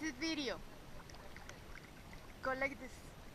this video. Go like this.